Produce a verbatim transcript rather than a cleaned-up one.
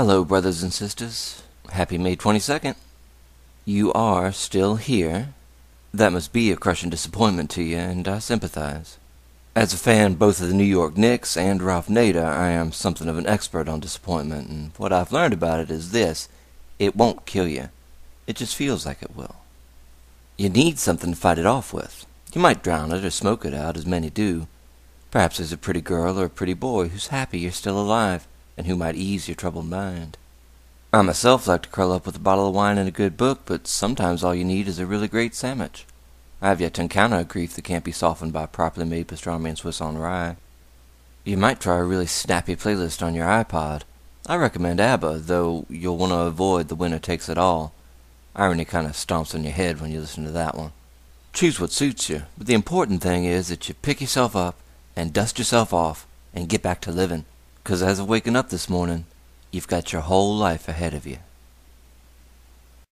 Hello, brothers and sisters. Happy May twenty-second. You are still here. That must be a crushing disappointment to you, and I sympathize. As a fan both of the New York Knicks and Ralph Nader, I am something of an expert on disappointment, and what I've learned about it is this: it won't kill you. It just feels like it will. You need something to fight it off with. You might drown it or smoke it out, as many do. Perhaps there's a pretty girl or a pretty boy who's happy you're still alive, and who might ease your troubled mind. I myself like to curl up with a bottle of wine and a good book, but sometimes all you need is a really great sandwich. I have yet to encounter a grief that can't be softened by properly made pastrami and Swiss on rye. You might try a really snappy playlist on your iPod. I recommend ABBA, though you'll want to avoid The Winner Takes It All. Irony kind of stomps on your head when you listen to that one. Choose what suits you, but the important thing is that you pick yourself up and dust yourself off and get back to living, because as of waking up this morning, you've got your whole life ahead of you.